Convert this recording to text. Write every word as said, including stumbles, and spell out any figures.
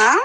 Huh?